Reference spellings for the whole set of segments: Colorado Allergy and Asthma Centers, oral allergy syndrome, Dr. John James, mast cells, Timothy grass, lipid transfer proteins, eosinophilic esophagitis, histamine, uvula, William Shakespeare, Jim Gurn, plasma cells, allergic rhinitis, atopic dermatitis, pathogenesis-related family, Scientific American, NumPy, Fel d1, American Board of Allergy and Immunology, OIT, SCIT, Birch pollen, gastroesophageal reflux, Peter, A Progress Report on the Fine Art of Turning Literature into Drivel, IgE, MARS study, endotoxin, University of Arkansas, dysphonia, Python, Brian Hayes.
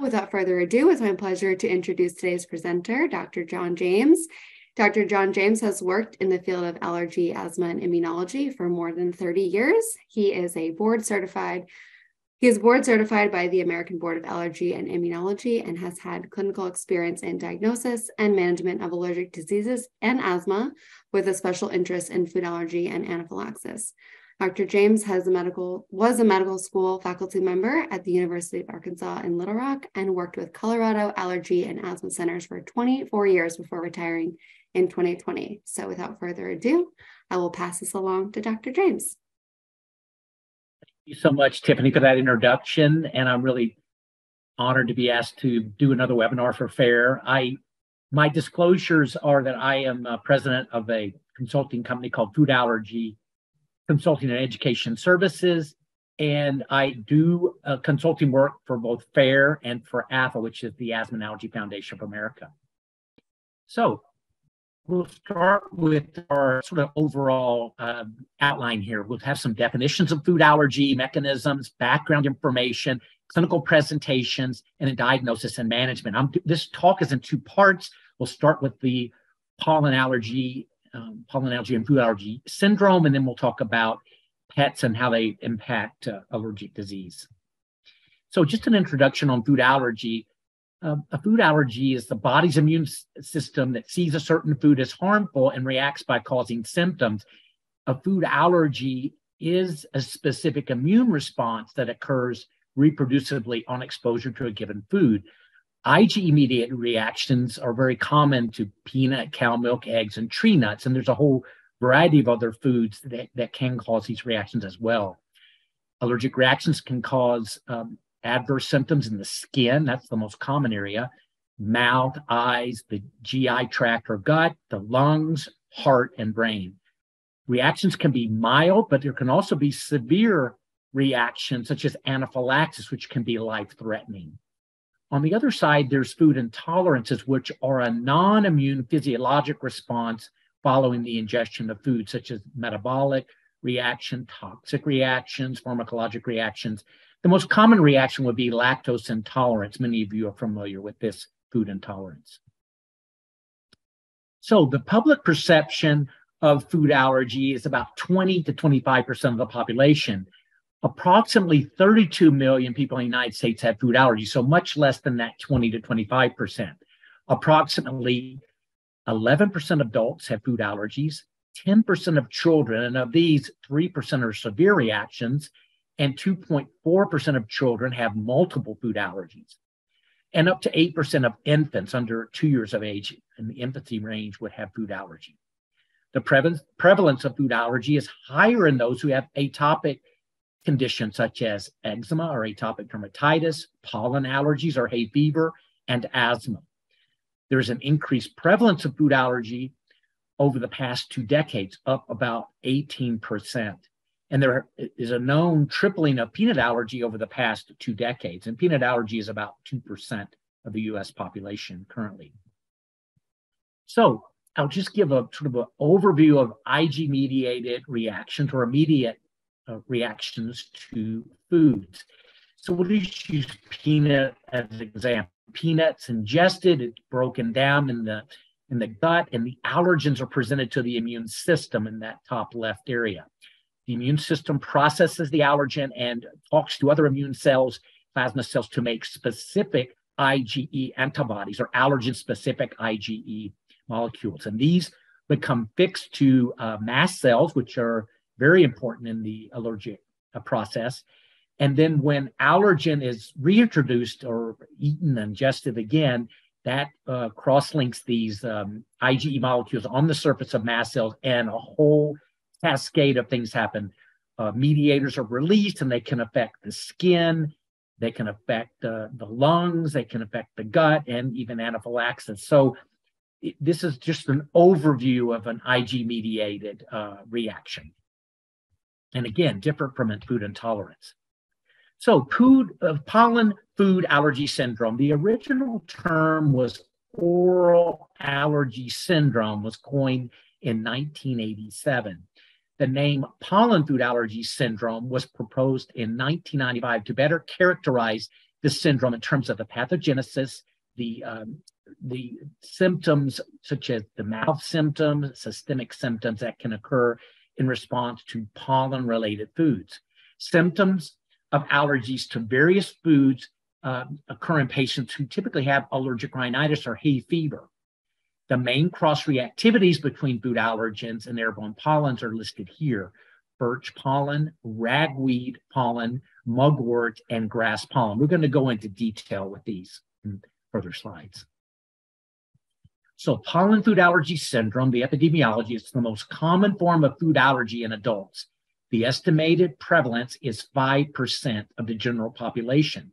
Without further ado, it's my pleasure to introduce today's presenter, Dr. John James. Dr. John James has worked in the field of allergy, asthma, and immunology for more than 30 years. He is board certified by the American Board of Allergy and Immunology and has had clinical experience in diagnosis and management of allergic diseases and asthma, with a special interest in food allergy and anaphylaxis. Dr. James was a medical school faculty member at the University of Arkansas in Little Rock and worked with Colorado Allergy and Asthma Centers for 24 years before retiring in 2020. So without further ado, I will pass this along to Dr. James. Thank you so much, Tiffany, for that introduction. And I'm really honored to be asked to do another webinar for FARE. My disclosures are that I am president of a consulting company called Food Allergy Consulting and Education Services, and I do consulting work for both FARE and for AFA, which is the Asthma and Allergy Foundation of America. So we'll start with our sort of overall outline here. We'll have some definitions of food allergy, mechanisms, background information, clinical presentations, and a diagnosis and management. This talk is in two parts. We'll start with the pollen allergy and food allergy syndrome, and then we'll talk about pets and how they impact allergic disease. So just an introduction on food allergy. A food allergy is the body's immune system that sees a certain food as harmful and reacts by causing symptoms. A food allergy is a specific immune response that occurs reproducibly on exposure to a given food. IgE-mediated reactions are very common to peanut, cow milk, eggs, and tree nuts, and there's a whole variety of other foods that can cause these reactions as well. Allergic reactions can cause adverse symptoms in the skin. That's the most common area. Mouth, eyes, the GI tract or gut, the lungs, heart, and brain. Reactions can be mild, but there can also be severe reactions, such as anaphylaxis, which can be life-threatening. On the other side, there's food intolerances, which are a non-immune physiologic response following the ingestion of food, such as metabolic reaction, toxic reactions, pharmacologic reactions. The most common reaction would be lactose intolerance. Many of you are familiar with this food intolerance. So the public perception of food allergy is about 20 to 25% of the population. Approximately 32 million people in the United States have food allergies, so much less than that 20 to 25%. Approximately 11% of adults have food allergies, 10% of children, and of these, 3% are severe reactions, and 2.4% of children have multiple food allergies. And up to 8% of infants under 2 years of age in the infancy range would have food allergy. The prevalence of food allergy is higher in those who have atopic conditions such as eczema or atopic dermatitis, pollen allergies or hay fever, and asthma. There's an increased prevalence of food allergy over the past 2 decades, up about 18%. And there is a known tripling of peanut allergy over the past 2 decades. And peanut allergy is about 2% of the US population currently. So I'll just give a sort of an overview of IgE-mediated reactions or immediate reactions to foods. So we'll just use peanut as an example. Peanuts ingested, it's broken down in the gut, and the allergens are presented to the immune system in that top left area. The immune system processes the allergen and talks to other immune cells, plasma cells, to make specific IgE antibodies or allergen-specific IgE molecules. And these become fixed to mast cells, which are very important in the allergic process. And then when allergen is reintroduced or eaten, ingested again, that cross-links these IgE molecules on the surface of mast cells, and a whole cascade of things happen. Mediators are released, and they can affect the skin, they can affect the lungs, they can affect the gut, and even anaphylaxis. So this is just an overview of an IgE-mediated reaction. And again, different from food intolerance. So pollen food allergy syndrome. The original term was oral allergy syndrome, was coined in 1987. The name pollen food allergy syndrome was proposed in 1995 to better characterize this syndrome in terms of the pathogenesis, the symptoms such as the mouth symptoms, systemic symptoms that can occur in response to pollen-related foods. Symptoms of allergies to various foods occur in patients who typically have allergic rhinitis or hay fever. The main cross-reactivities between food allergens and airborne pollens are listed here: birch pollen, ragweed pollen, mugwort, and grass pollen. We're going to go into detail with these in further slides. So pollen food allergy syndrome, the epidemiology, is the most common form of food allergy in adults. The estimated prevalence is 5% of the general population.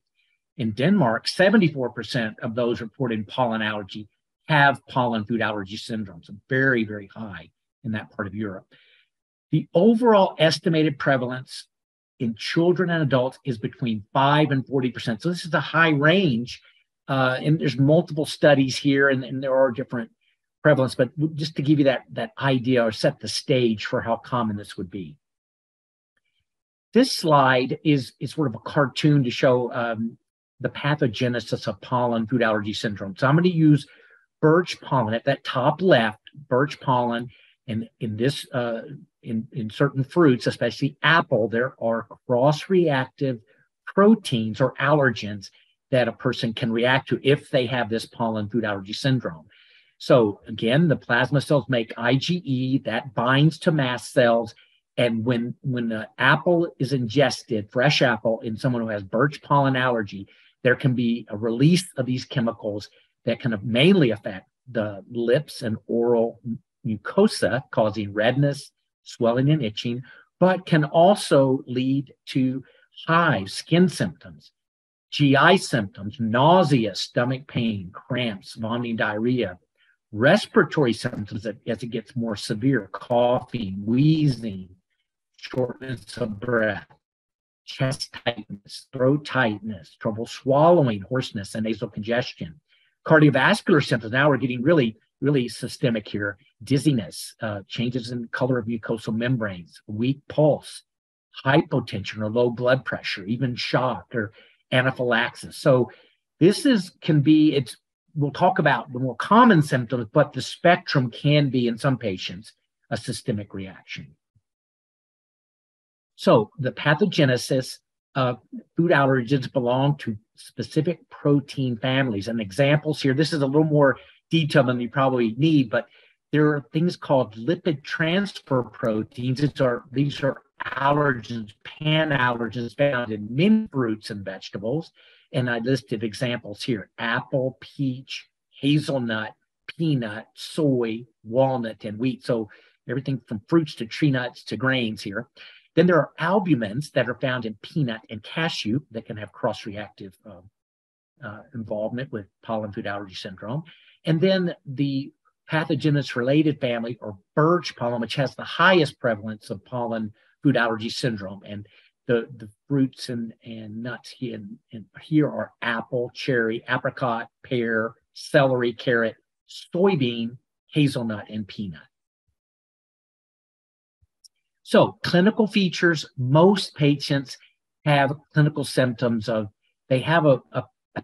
In Denmark, 74% of those reporting pollen allergy have pollen food allergy syndrome, so very, very high in that part of Europe. The overall estimated prevalence in children and adults is between 5 and 40%. So this is a high range, and there's multiple studies here, and there are different prevalence, but just to give you that idea or set the stage for how common this would be. This slide is sort of a cartoon to show the pathogenesis of pollen food allergy syndrome. So I'm going to use birch pollen at that top left, birch pollen, and in certain fruits, especially apple, there are cross-reactive proteins or allergens that a person can react to if they have this pollen food allergy syndrome. So again, the plasma cells make IgE that binds to mast cells, and when the apple is ingested, fresh apple, in someone who has birch pollen allergy, there can be a release of these chemicals that can mainly affect the lips and oral mucosa, causing redness, swelling, and itching, but can also lead to hives, skin symptoms, GI symptoms, nausea, stomach pain, cramps, vomiting, diarrhea, respiratory symptoms as it gets more severe, coughing, wheezing, shortness of breath, chest tightness, throat tightness, trouble swallowing, hoarseness, and nasal congestion. Cardiovascular symptoms, now we're getting really, really systemic here: dizziness, changes in color of mucosal membranes, weak pulse, hypotension or low blood pressure, even shock or anaphylaxis. So this can be, we'll talk about the more common symptoms, but the spectrum can be, in some patients, a systemic reaction. So the pathogenesis of food allergens belong to specific protein families. And examples here, this is a little more detail than you probably need, but there are things called lipid transfer proteins. These are allergens, pan-allergens found in many fruits and vegetables. And I listed examples here: apple, peach, hazelnut, peanut, soy, walnut, and wheat. So everything from fruits to tree nuts to grains here. Then there are albumins that are found in peanut and cashew that can have cross-reactive involvement with pollen food allergy syndrome. And then the pathogenesis-related family, or birch pollen, which has the highest prevalence of pollen food allergy syndrome. And the fruits and nuts here are apple, cherry, apricot, pear, celery, carrot, soybean, hazelnut, and peanut. So clinical features: most patients have clinical symptoms of, they have a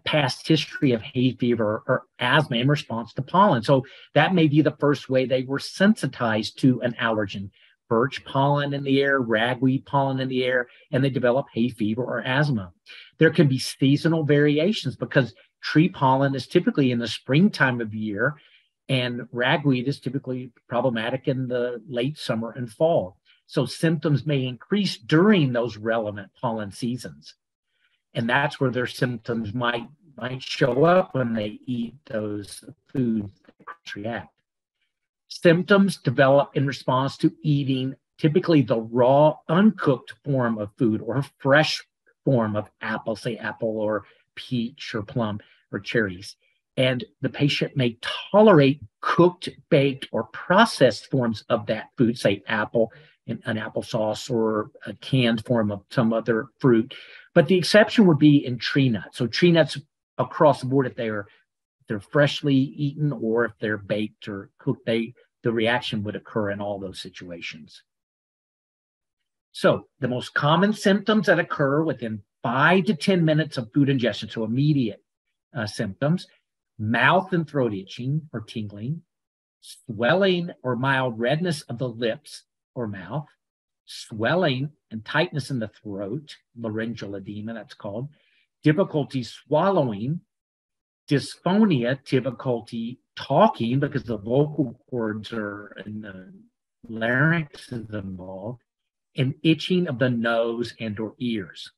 past history of hay fever or asthma in response to pollen. So that may be the first way they were sensitized to an allergen: birch pollen in the air, ragweed pollen in the air, and they develop hay fever or asthma. There can be seasonal variations because tree pollen is typically in the springtime of year, and ragweed is typically problematic in the late summer and fall. So symptoms may increase during those relevant pollen seasons. And that's where their symptoms might show up when they eat those foods that cross-react. Symptoms develop in response to eating typically the raw, uncooked form of food, or a fresh form of apple, say apple or peach or plum or cherries. And the patient may tolerate cooked, baked, or processed forms of that food, say apple, an applesauce, or a canned form of some other fruit. But the exception would be in tree nuts. So tree nuts across the board, if they're freshly eaten or if they're baked or cooked, the reaction would occur in all those situations. So the most common symptoms that occur within 5 to 10 minutes of food ingestion, so immediate symptoms, mouth and throat itching or tingling, swelling or mild redness of the lips or mouth, swelling and tightness in the throat, laryngeal edema, that's called, difficulty swallowing, dysphonia, difficulty talking because the vocal cords are in the larynx is involved, and itching of the nose and or ears.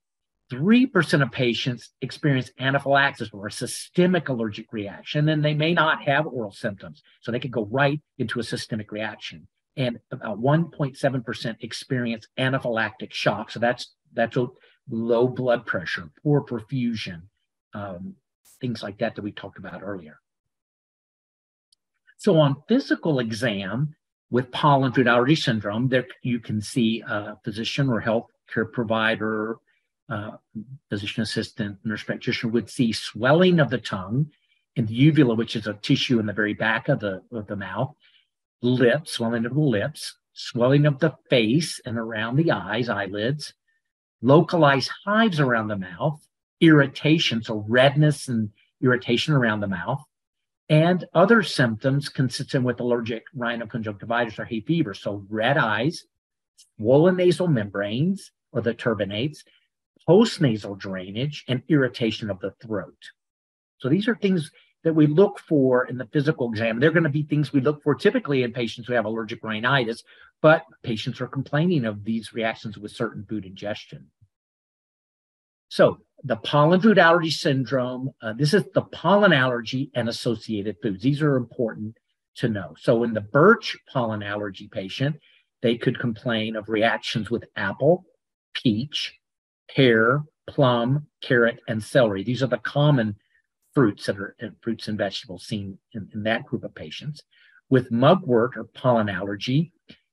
3% of patients experience anaphylaxis or a systemic allergic reaction, and they may not have oral symptoms, so they could go right into a systemic reaction. And about 1.7% experience anaphylactic shock, so that's low blood pressure, poor perfusion, things like that we talked about earlier. So on physical exam with pollen food allergy syndrome, there you can see a physician or health care provider, physician assistant, nurse practitioner would see swelling of the tongue and the uvula, which is a tissue in the very back of the mouth, lips, swelling of the lips, swelling of the face and around the eyes, eyelids, localized hives around the mouth, irritation, so redness and irritation around the mouth, and other symptoms consistent with allergic rhinoconjunctivitis or hay fever, so red eyes, swollen nasal membranes or the turbinates, postnasal drainage, and irritation of the throat. So these are things that we look for in the physical exam. They're going to be things we look for typically in patients who have allergic rhinitis, but patients are complaining of these reactions with certain food ingestion. So the pollen food allergy syndrome, this is the pollen allergy and associated foods. These are important to know. So in the birch pollen allergy patient, they could complain of reactions with apple, peach, pear, plum, carrot, and celery. These are the common fruits that are fruits and vegetables seen in that group of patients. With mugwort or pollen allergy,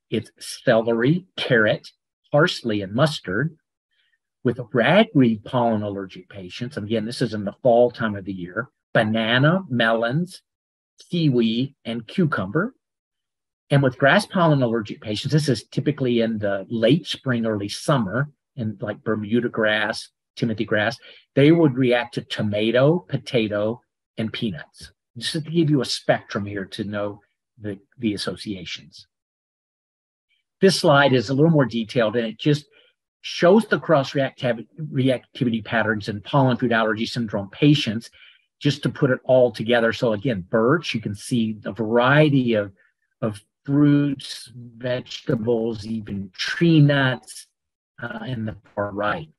it's celery, carrot, parsley, and mustard. With ragweed pollen allergic patients, and again, this is in the fall time of the year, banana, melons, kiwi, and cucumber. And with grass pollen allergic patients, this is typically in the late spring, early summer, and like Bermuda grass, Timothy grass, they would react to tomato, potato, and peanuts. Just to give you a spectrum here to know the associations. This slide is a little more detailed, and it just shows the cross-reactivity patterns in pollen food allergy syndrome patients, just to put it all together. So again, birch, you can see the variety of fruits, vegetables, even tree nuts, in the far right.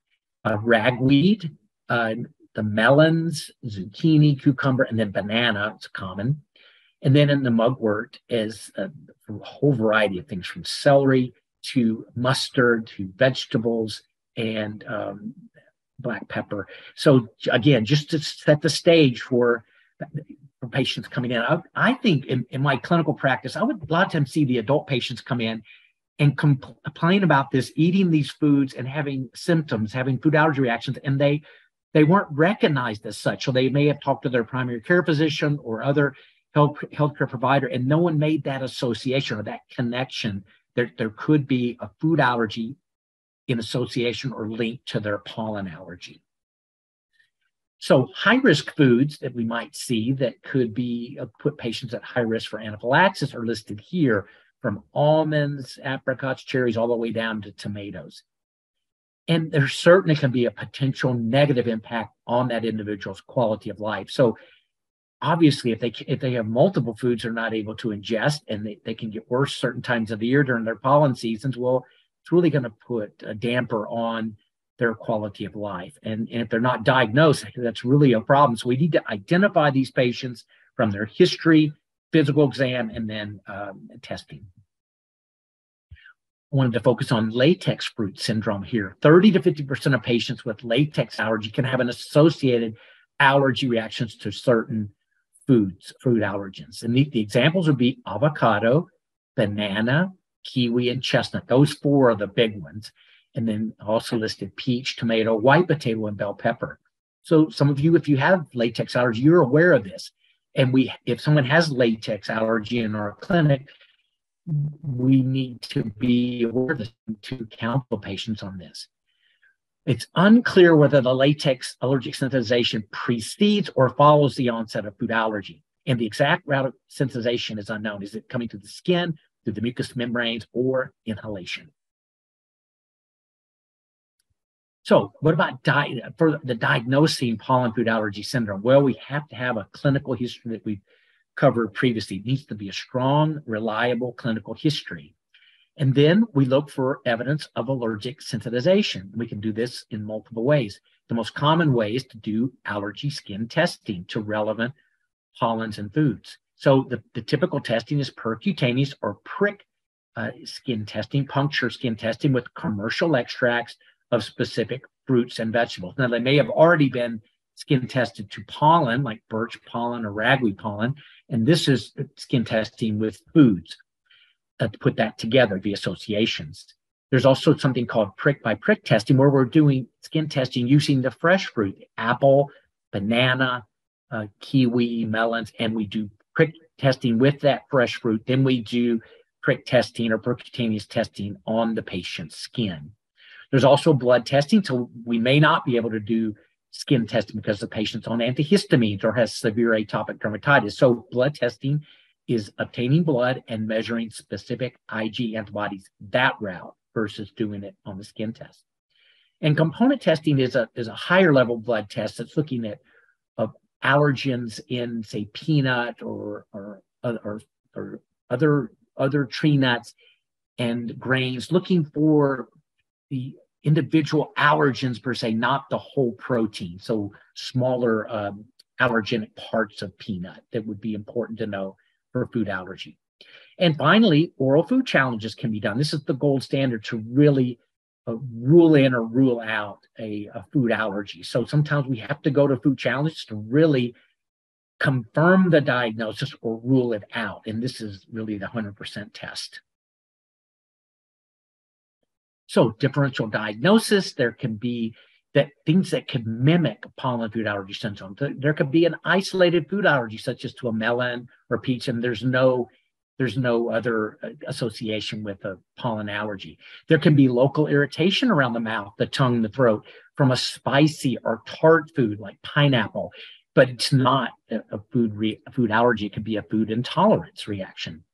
Ragweed, the melons, zucchini, cucumber, and then banana, it's common. And then in the mugwort is a whole variety of things from celery to mustard to vegetables and black pepper. So again, just to set the stage for patients coming in, I think in my clinical practice, I would a lot of times see the adult patients come in and complain about this, eating these foods and having symptoms, having food allergy reactions, and they weren't recognized as such. So they may have talked to their primary care physician or other healthcare provider, and no one made that association or that connection. There could be a food allergy in association or linked to their pollen allergy. So high-risk foods that we might see that could be put patients at high risk for anaphylaxis are listed here, from almonds, apricots, cherries, all the way down to tomatoes. And there certainly can be a potential negative impact on that individual's quality of life. So obviously, if they have multiple foods they're not able to ingest, and they can get worse certain times of the year during their pollen seasons, well, it's really going to put a damper on their quality of life. And if they're not diagnosed, that's really a problem. So we need to identify these patients from their history, physical exam, and then testing. I wanted to focus on latex fruit syndrome here. 30 to 50% of patients with latex allergy can have an associated allergy reactions to certain foods, fruit allergens. And the examples would be avocado, banana, kiwi, and chestnut. Those four are the big ones. And then also listed peach, tomato, white potato, and bell pepper. So some of you, if you have latex allergy, you're aware of this. And if someone has latex allergy in our clinic, we need to be aware of this to counsel patients on this. It's unclear whether the latex allergic sensitization precedes or follows the onset of food allergy, and the exact route of sensitization is unknown. Is it coming through the skin, through the mucous membranes, or inhalation? So what about for the diagnosing pollen food allergy syndrome? Well, we have to have a clinical history that we've covered previously. It needs to be a strong, reliable clinical history. And then we look for evidence of allergic sensitization. We can do this in multiple ways. The most common way is to do allergy skin testing to relevant pollens and foods. So the typical testing is percutaneous or prick skin testing, puncture skin testing with commercial extracts of specific fruits and vegetables. Now, they may have already been skin tested to pollen, like birch pollen or ragweed pollen, and this is skin testing with foods. To put that together via associations. There's also something called prick-by-prick testing, where we're doing skin testing using the fresh fruit, apple, banana, kiwi, melons, and we do prick testing with that fresh fruit. Then we do prick testing or percutaneous testing on the patient's skin. There's also blood testing, so we may not be able to do skin testing because the patient's on antihistamines or has severe atopic dermatitis. So blood testing is obtaining blood and measuring specific IgE antibodies that route versus doing it on the skin test. And component testing is a higher level blood test that's looking at allergens in, say, peanut or other tree nuts and grains, looking for the individual allergens per se, not the whole protein. So smaller allergenic parts of peanut that would be important to know for food allergy. And finally, oral food challenges can be done. This is the gold standard to really rule in or rule out a food allergy. So sometimes we have to go to food challenges to really confirm the diagnosis or rule it out. And this is really the 100% test. So differential diagnosis, there can be things that could mimic pollen food allergy syndrome. There could be an isolated food allergy, such as to a melon or peach, and there's no other association with a pollen allergy. There can be local irritation around the mouth, the tongue, the throat from a spicy or tart food like pineapple, but it's not a food allergy. It could be a food intolerance reaction.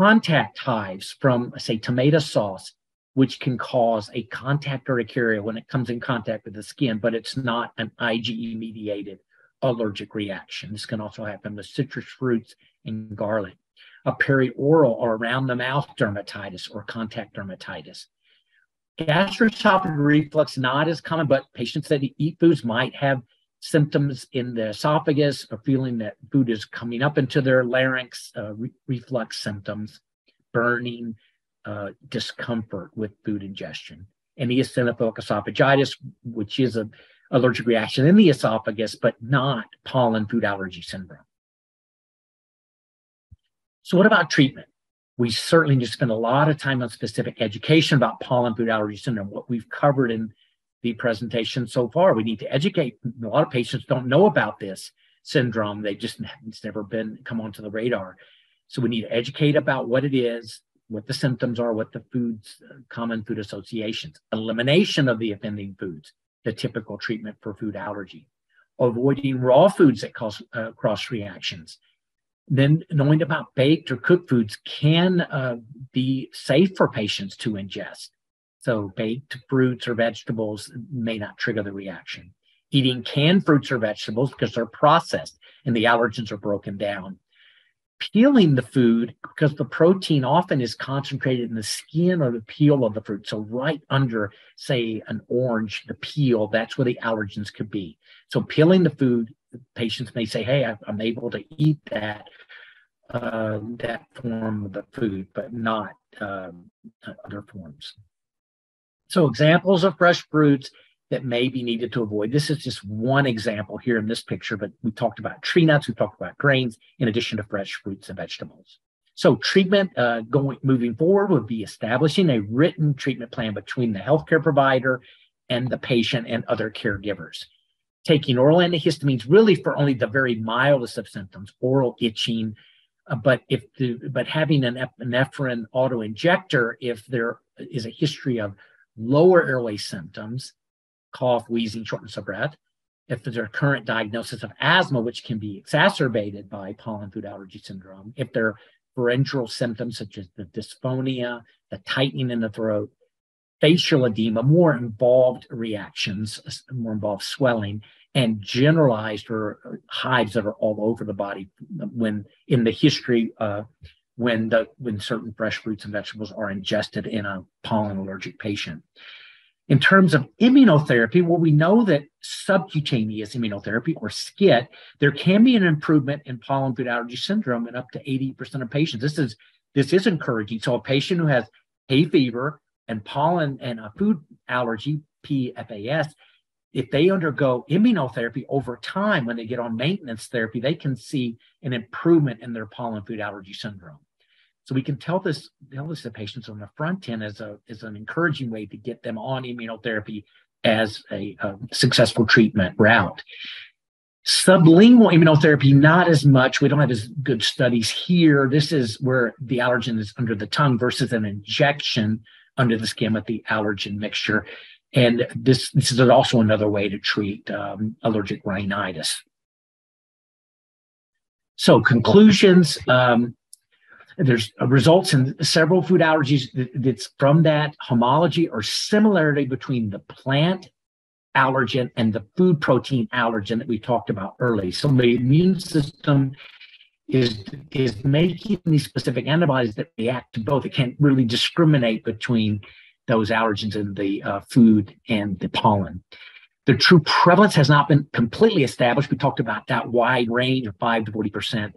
Contact hives from, say, tomato sauce, which can cause a contact urticaria when it comes in contact with the skin, but it's not an IgE-mediated allergic reaction. This can also happen with citrus fruits and garlic. A perioral or around-the-mouth dermatitis or contact dermatitis. Gastroesophageal reflux, not as common, but patients that eat foods might have symptoms in the esophagus or feeling that food is coming up into their larynx, reflux symptoms, burning, discomfort with food ingestion, and eosinophilic esophagitis, which is an allergic reaction in the esophagus, but not pollen food allergy syndrome. So what about treatment? We certainly need to spend a lot of time on specific education about pollen food allergy syndrome, what we've covered in the presentation so far. We need to educate. A lot of patients don't know about this syndrome. It's never come onto the radar. So we need to educate about what it is, what the symptoms are, what the foods, common food associations, elimination of the offending foods, the typical treatment for food allergy, avoiding raw foods that cause cross reactions. Then knowing about baked or cooked foods can be safe for patients to ingest. So baked fruits or vegetables may not trigger the reaction. Eating canned fruits or vegetables because they're processed and the allergens are broken down. Peeling the food because the protein often is concentrated in the skin or the peel of the fruit. So right under, say, an orange, the peel, that's where the allergens could be. So peeling the food, patients may say, hey, I'm able to eat that form of the food, but not other forms. So examples of fresh fruits that may be needed to avoid. This is just one example here in this picture, but we talked about tree nuts, we talked about grains, in addition to fresh fruits and vegetables. So treatment moving forward would be establishing a written treatment plan between the healthcare provider and the patient and other caregivers. Taking oral antihistamines really for only the very mildest of symptoms, oral itching, but having an epinephrine autoinjector if there is a history of lower airway symptoms, cough, wheezing, shortness of breath. If there's a current diagnosis of asthma, which can be exacerbated by pollen food allergy syndrome, if there are pharyngeal symptoms such as the dysphonia, the tightening in the throat, facial edema, more involved reactions, more involved swelling, and generalized or hives that are all over the body when in the history when certain fresh fruits and vegetables are ingested in a pollen allergic patient. In terms of immunotherapy, well, we know that subcutaneous immunotherapy, or SCIT, there can be an improvement in pollen food allergy syndrome in up to 80% of patients. This is encouraging. So a patient who has hay fever and pollen and a food allergy, PFAS, if they undergo immunotherapy over time, when they get on maintenance therapy, they can see an improvement in their pollen food allergy syndrome. So we can tell this to patients on the front end as an encouraging way to get them on immunotherapy as a successful treatment route. Sublingual immunotherapy, not as much. We don't have as good studies here. This is where the allergen is under the tongue versus an injection under the skin with the allergen mixture. And this is also another way to treat allergic rhinitis. So conclusions. There's results in several food allergies that's from that homology or similarity between the plant allergen and the food protein allergen that we talked about earlier. So the immune system is making these specific antibodies that react to both. It can't really discriminate between those allergens in the food and the pollen. The true prevalence has not been completely established. We talked about that wide range of 5 to 40%.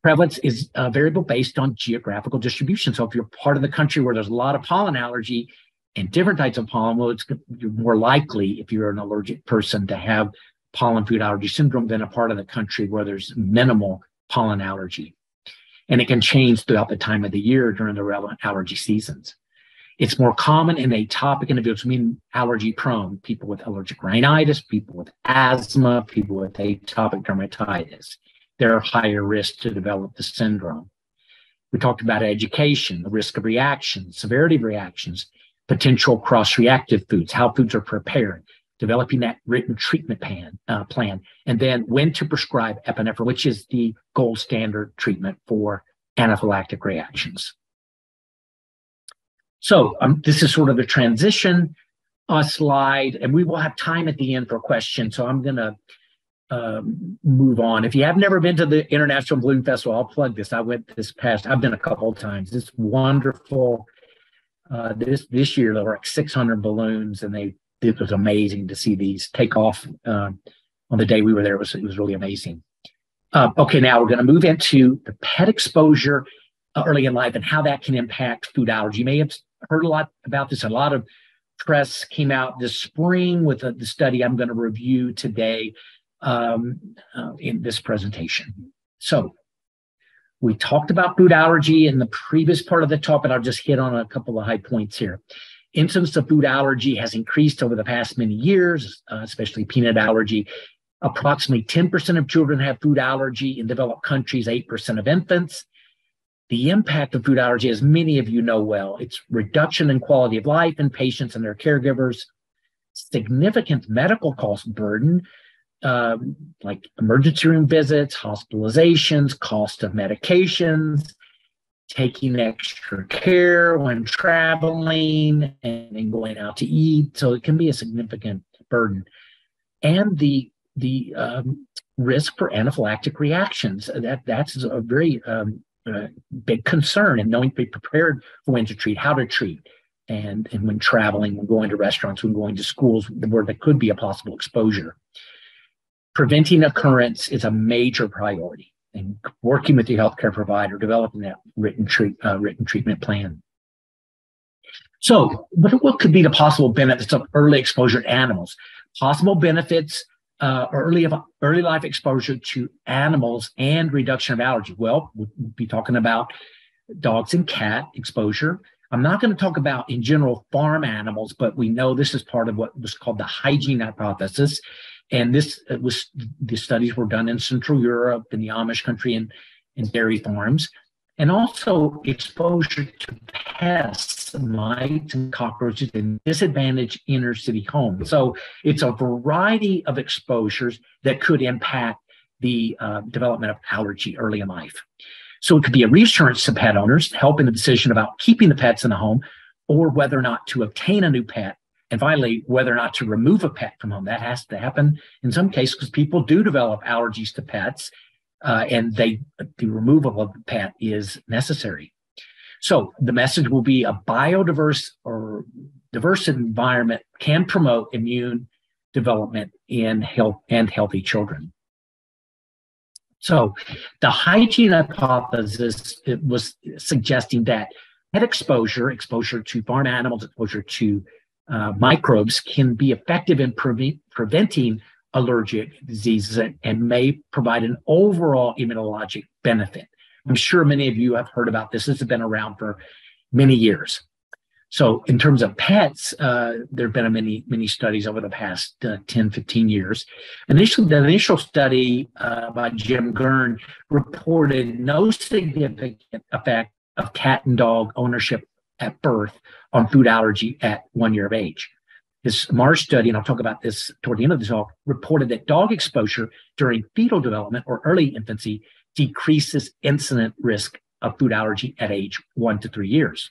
Prevalence is a variable based on geographical distribution. So if you're part of the country where there's a lot of pollen allergy and different types of pollen, well, you're more likely, if you're an allergic person, to have pollen food allergy syndrome than a part of the country where there's minimal pollen allergy. And it can change throughout the time of the year during the relevant allergy seasons. It's more common in atopic individuals, meaning allergy prone, people with allergic rhinitis, people with asthma, people with atopic dermatitis. They're higher risk to develop the syndrome. We talked about education, the risk of reactions, severity of reactions, potential cross-reactive foods, how foods are prepared, developing that written treatment plan, and then when to prescribe epinephrine, which is the gold standard treatment for anaphylactic reactions. So this is sort of the transition slide, and we will have time at the end for questions. So I'm going to move on. If you have never been to the International Bloom Festival, I'll plug this. I went this past, I've been a couple of times. It's wonderful. This year, there were like 600 balloons, and it was amazing to see these take off on the day we were there. It was really amazing. Okay, now we're going to move into the pet exposure early in life and how that can impact food allergy. You may have heard a lot about this. A lot of press came out this spring with the study I'm going to review today in this presentation. So we talked about food allergy in the previous part of the talk, but I'll just hit on a couple of high points here. Incidence of food allergy has increased over the past many years, especially peanut allergy. Approximately 10% of children have food allergy in developed countries, 8% of infants. The impact of food allergy, as many of you know well, it's reduction in quality of life in patients and their caregivers, significant medical cost burden, like emergency room visits, hospitalizations, cost of medications, taking extra care when traveling and going out to eat. So it can be a significant burden. And the risk for anaphylactic reactions, that's a very big concern, and knowing to be prepared for when to treat, how to treat, and when traveling, when going to restaurants, when going to schools where there could be a possible exposure. Preventing occurrence is a major priority, and working with your healthcare provider, developing that written treatment plan. So what could be the possible benefits of early exposure to animals? Possible benefits, early life exposure to animals and reduction of allergy. Well, we'll be talking about dogs and cat exposure. I'm not going to talk about, in general, farm animals, but we know this is part of what was called the hygiene hypothesis. And the studies were done in Central Europe, in the Amish country, and dairy farms. and also exposure to pests, mites, and cockroaches in disadvantaged inner city homes. So it's a variety of exposures that could impact the development of allergy early in life. So it could be a reassurance to pet owners, helping the decision about keeping the pets in the home, or whether or not to obtain a new pet. And finally, whether or not to remove a pet from home. That has to happen in some cases because people do develop allergies to pets, and the removal of the pet is necessary. So the message will be a biodiverse or diverse environment can promote immune development in healthy children. So the hygiene hypothesis was suggesting that pet exposure to farm animals, exposure to microbes can be effective in preventing allergic diseases and may provide an overall immunologic benefit. I'm sure many of you have heard about this. This has been around for many years. So in terms of pets, there have been many studies over the past 10, 15 years. Initially, the initial study by Jim Gurn reported no significant effect of cat and dog ownership at birth on food allergy at 1 year of age. This Mars study, and I'll talk about this toward the end of the talk, reported that dog exposure during fetal development or early infancy decreases incident risk of food allergy at age 1 to 3 years.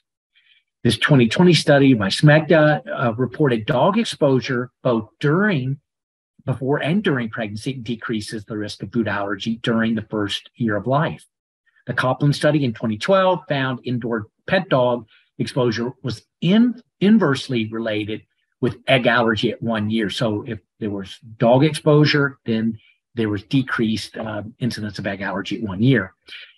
This 2020 study by SMEGDA reported dog exposure both before and during pregnancy decreases the risk of food allergy during the first year of life. The Copland study in 2012 found indoor pet dog exposure was inversely related with egg allergy at 1 year. So if there was dog exposure, then there was decreased incidence of egg allergy at 1 year.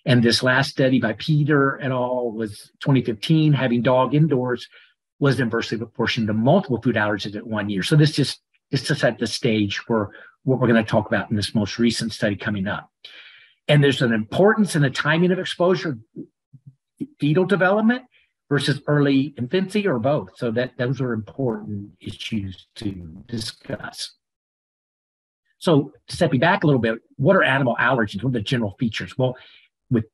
And this last study by Peter et al. Was 2015, having dog indoors was inversely proportioned to multiple food allergies at 1 year. So this just to set the stage for what we're going to talk about in this most recent study coming up. And there's an importance in the timing of exposure, fetal development versus early infancy or both. So those are important issues to discuss. So stepping back a little bit, what are animal allergens? What are the general features? Well,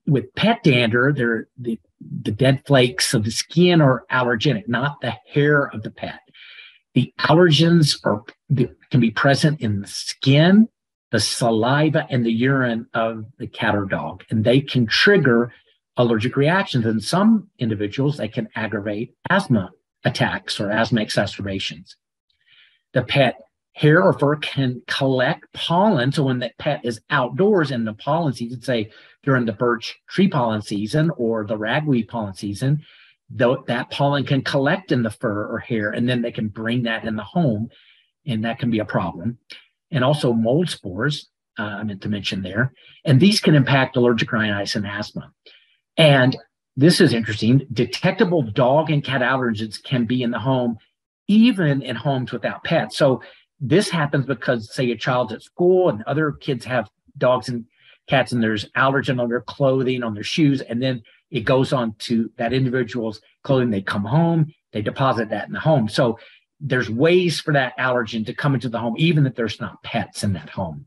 with pet dander, the dead flakes of the skin are allergenic, not the hair of the pet. The allergens can be present in the skin, the saliva, and the urine of the cat or dog, and they can trigger allergic reactions. In some individuals, they can aggravate asthma attacks or asthma exacerbations. The pet hair or fur can collect pollen. So when the pet is outdoors in the pollen season, say during the birch tree pollen season or the ragweed pollen season, that pollen can collect in the fur or hair, and then they can bring that in the home, and that can be a problem. And also mold spores, I meant to mention there, and these can impact allergic rhinitis and asthma. And this is interesting, detectable dog and cat allergens can be in the home, even in homes without pets. So this happens because, say, a child's at school and other kids have dogs and cats, and there's allergen on their clothing, on their shoes, and then it goes on to that individual's clothing. They come home, they deposit that in the home. So there's ways for that allergen to come into the home, even if there's not pets in that home.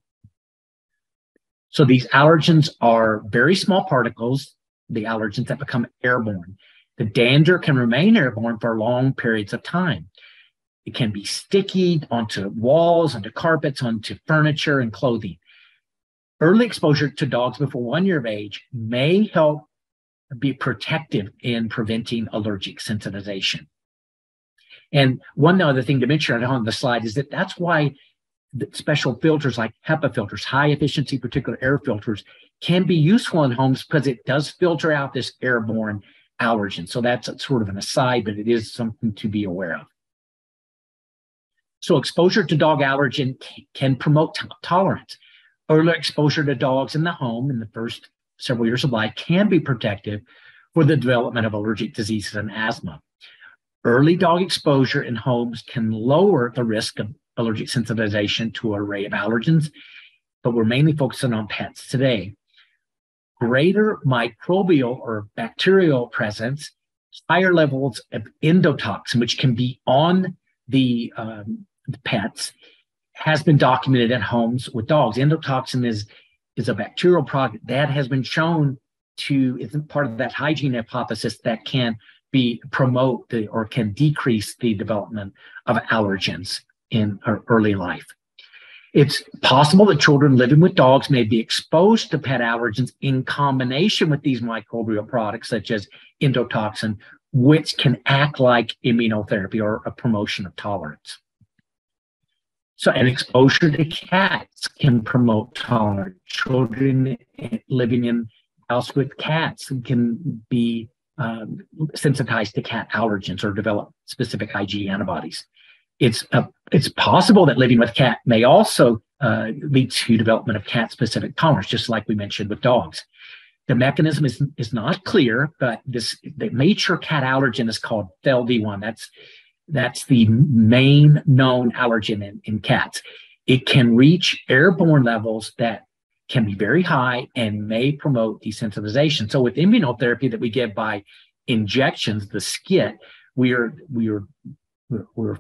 So these allergens are very small particles, the allergens that become airborne. The dander can remain airborne for long periods of time. It can be sticky onto walls, onto carpets, onto furniture and clothing. Early exposure to dogs before 1 year of age may help be protective in preventing allergic sensitization. And one other thing to mention on the slide is that that's why special filters like HEPA filters, high efficiency particulate air filters, can be useful in homes because it does filter out this airborne allergen. So that's sort of an aside, but it is something to be aware of. So exposure to dog allergen can promote tolerance. Early exposure to dogs in the home in the first several years of life can be protective for the development of allergic diseases and asthma. Early dog exposure in homes can lower the risk of allergic sensitization to an array of allergens, but we're mainly focusing on pets today. Greater microbial or bacterial presence, higher levels of endotoxin, which can be on the pets, has been documented at homes with dogs. Endotoxin is a bacterial product that has been shown is part of that hygiene hypothesis that can promote or can decrease the development of allergens in early life. It's possible that children living with dogs may be exposed to pet allergens in combination with these microbial products such as endotoxin, which can act like immunotherapy or a promotion of tolerance. So an exposure to cats can promote tolerance. Children living in a house with cats can be sensitized to cat allergens or develop specific IgE antibodies. It's possible that living with cat may also lead to development of cat-specific tolerance, just like we mentioned with dogs. The mechanism is not clear, but the major cat allergen is called Fel d1. That's the main known allergen in cats. It can reach airborne levels that can be very high and may promote desensitization. So with immunotherapy that we give by injections, the SCIT, we're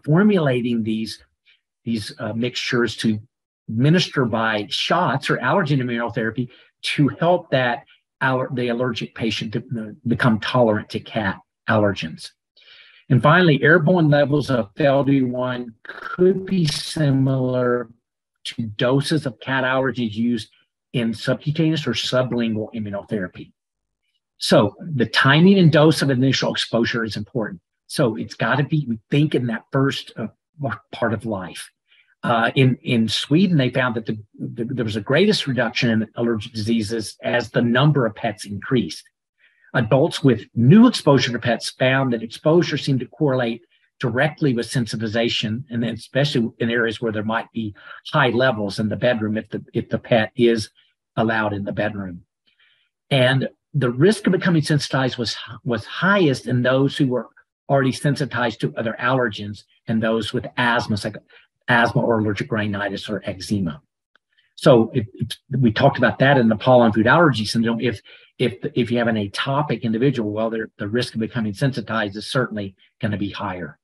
formulating these mixtures to administer by shots or allergen immunotherapy to help that the allergic patient to become tolerant to cat allergens. And finally, airborne levels of Fel d1 could be similar to doses of cat allergens used in subcutaneous or sublingual immunotherapy. So the timing and dose of initial exposure is important. So it's got to be, we think, in that first part of life. In Sweden, they found that there was the greatest reduction in allergic diseases as the number of pets increased. Adults with new exposure to pets found that exposure seemed to correlate directly with sensitization, and then especially in areas where there might be high levels in the bedroom if the pet is allowed in the bedroom. And the risk of becoming sensitized was highest in those who were already sensitized to other allergens and those with asthma or allergic rhinitis or eczema. So we talked about that in the pollen food allergy syndrome. If you have an atopic individual, well, the risk of becoming sensitized is certainly going to be higher.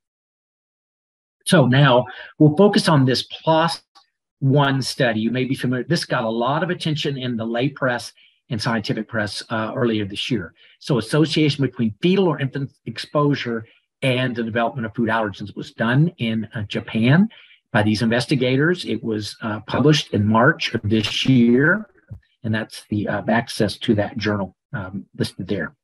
So now we'll focus on this PLOS-1 study. You may be familiar. This got a lot of attention in the lay press and scientific press earlier this year. So association between fetal or infant exposure and the development of food allergens was done in Japan by these investigators. It was published in March of this year, and that's the access to that journal listed there.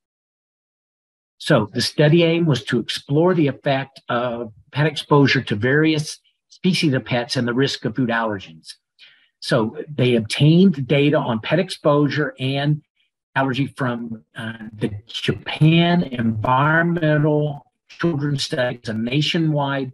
So the study aim was to explore the effect of pet exposure to various species of pets and the risk of food allergens. So they obtained data on pet exposure and allergy from the Japan Environmental Children's Studies, a nationwide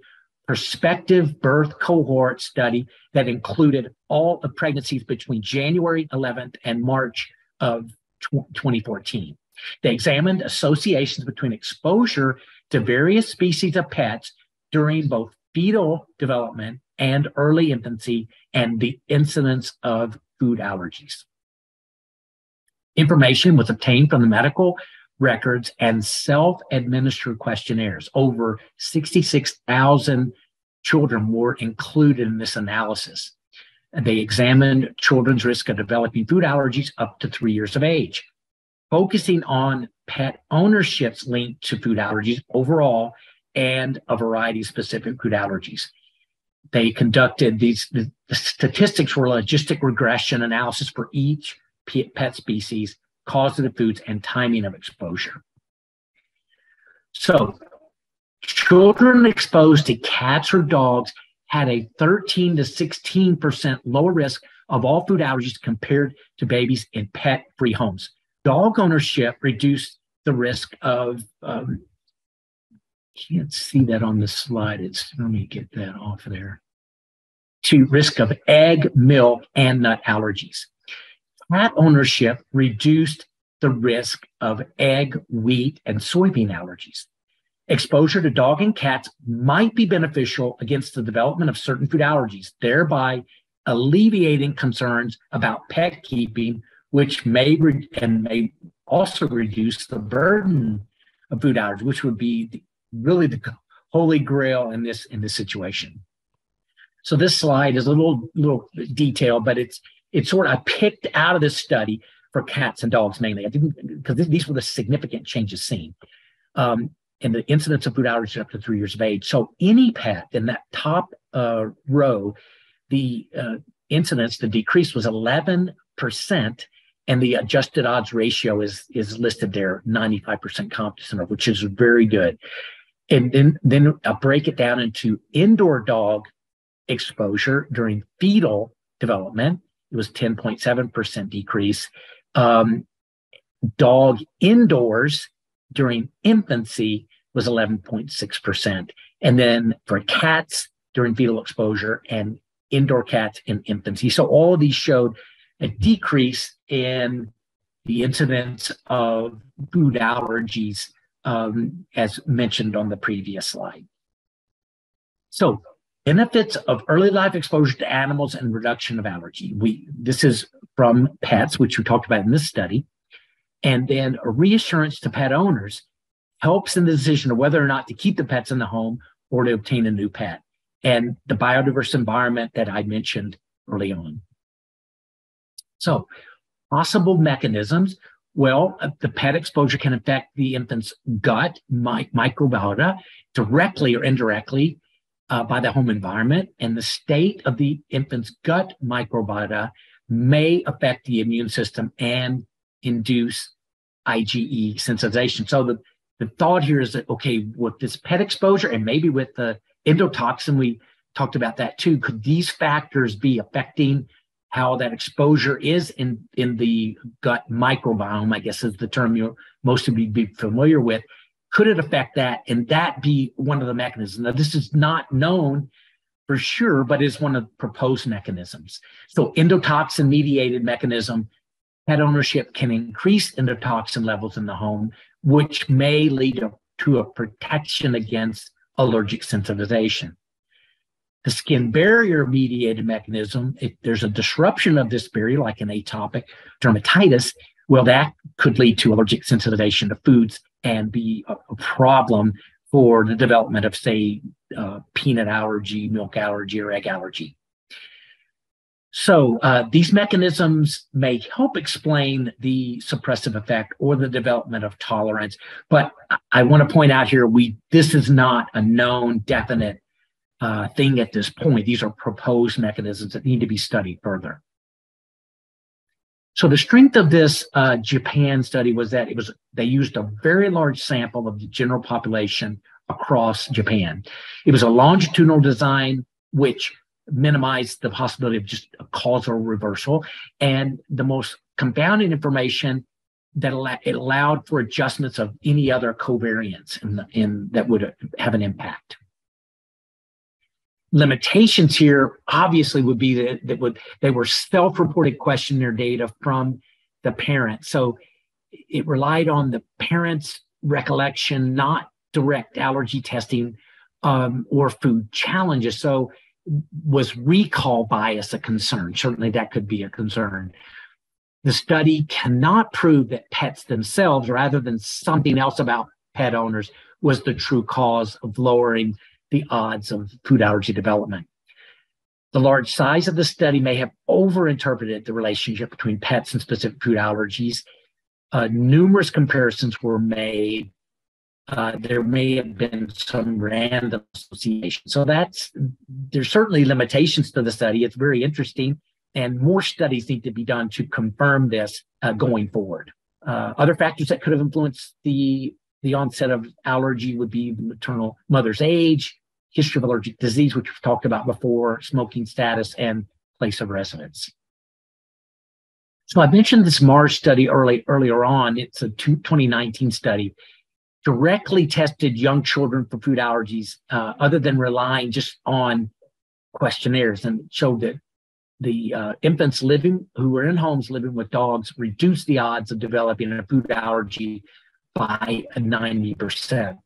prospective birth cohort study that included all the pregnancies between January 11th and March of 2014. They examined associations between exposure to various species of pets during both fetal development and early infancy and the incidence of food allergies. Information was obtained from the medical records and self-administered questionnaires. Over 66,000 children were included in this analysis. They examined children's risk of developing food allergies up to 3 years of age. Focusing on pet ownerships linked to food allergies overall and a variety of specific food allergies. They conducted the statistics were logistic regression analysis for each pet species, cause of the foods, and timing of exposure. So children exposed to cats or dogs had a 13 to 16% lower risk of all food allergies compared to babies in pet-free homes. Dog ownership reduced the risk of, can't see that on this slide. Let me get that off there. To risk of egg, milk, and nut allergies. Cat ownership reduced the risk of egg, wheat, and soybean allergies. Exposure to dog and cats might be beneficial against the development of certain food allergies, thereby alleviating concerns about pet keeping, which may also reduce the burden of food allergies, which would be really the holy grail in this situation. So this slide is a little detail, but it's sort of I picked out of this study for cats and dogs mainly. I didn't, because these were the significant changes seen. And the incidence of food allergies up to 3 years of age. So any pet in that top row, the incidence, the decrease was 11%, and the adjusted odds ratio is listed there, 95% confidence interval, which is very good. And then I'll break it down into indoor dog exposure during fetal development. It was 10.7% decrease. Dog indoors during infancy was 11.6%. And then for cats during fetal exposure and indoor cats in infancy. So all of these showed a decrease in the incidence of food allergies, as mentioned on the previous slide. So benefits of early life exposure to animals and reduction of allergy. This is from pets, which we talked about in this study. And then a reassurance to pet owners helps in the decision of whether or not to keep the pets in the home or to obtain a new pet. And the biodiverse environment that I mentioned early on. So possible mechanisms. Well, the pet exposure can affect the infant's gut microbiota directly or indirectly by the home environment. And the state of the infant's gut microbiota may affect the immune system and induce IgE sensitization. So the thought here is that, okay, with this pet exposure and maybe with the endotoxin, we talked about that too, could these factors be affecting how that exposure is in the gut microbiome, I guess is the term you're most of you be familiar with. Could it affect that? And that be one of the mechanisms. Now, this is not known for sure, but it's one of the proposed mechanisms. So endotoxin-mediated mechanism. Pet ownership can increase endotoxin levels in the home, which may lead to a protection against allergic sensitization. The skin barrier-mediated mechanism, if there's a disruption of this barrier, like an atopic dermatitis, well, that could lead to allergic sensitization to foods and be a problem for the development of, say, peanut allergy, milk allergy, or egg allergy. So these mechanisms may help explain the suppressive effect or the development of tolerance. But I want to point out here, this is not a known definite thing at this point. These are proposed mechanisms that need to be studied further. So the strength of this Japan study was that they used a very large sample of the general population across Japan. It was a longitudinal design, which minimize the possibility of just a causal reversal. And the most confounding information that allowed for adjustments of any other covariance in that would have an impact. Limitations here obviously would be that they were self-reported questionnaire data from the parent. So it relied on the parent's recollection, not direct allergy testing or food challenges. So was recall bias a concern? Certainly that could be a concern. The study cannot prove that pets themselves, rather than something else about pet owners, was the true cause of lowering the odds of food allergy development. The large size of the study may have overinterpreted the relationship between pets and specific food allergies. Numerous comparisons were made. There may have been some random association. So there's certainly limitations to the study. It's very interesting, and more studies need to be done to confirm this going forward. Other factors that could have influenced the onset of allergy would be the maternal mother's age, history of allergic disease, which we've talked about before, smoking status, and place of residence. So I mentioned this MARS study earlier on. It's a 2019 study. Directly tested young children for food allergies other than relying just on questionnaires, and showed that the infants who were in homes living with dogs reduced the odds of developing a food allergy by 90%.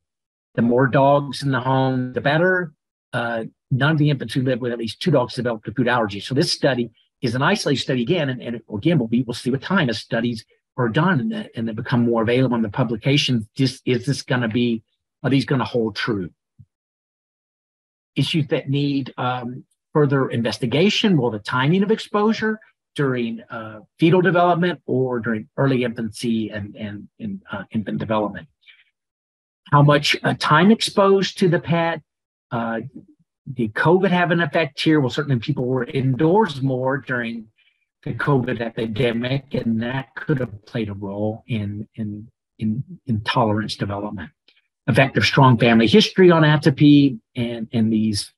The more dogs in the home, the better. None of the infants who lived with at least two dogs developed a food allergy. So this study is an isolated study again, and again, we'll see with time as studies are done and they become more available in the publications. Are these going to hold true? Issues that need further investigation. Well, the timing of exposure during fetal development or during early infancy and in infant development. How much time exposed to the pet? Did COVID have an effect here? Well, certainly people were indoors more during the COVID epidemic, and that could have played a role in tolerance development. Effect of strong family history on atopy and these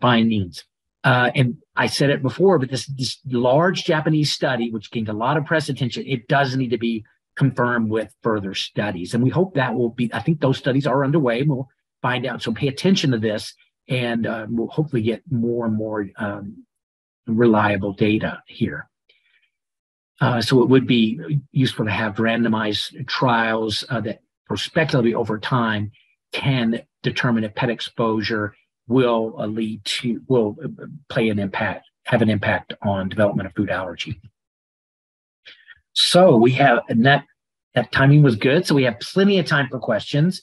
findings. And I said it before, but this large Japanese study, which gained a lot of press attention, it does need to be confirmed with further studies. And we hope that will be, I think those studies are underway. We'll find out. So pay attention to this, and we'll hopefully get more and more reliable data here. So it would be useful to have randomized trials that prospectively over time can determine if pet exposure will lead to, will play an impact, have an impact on development of food allergy. So we have, and that timing was good. So we have plenty of time for questions.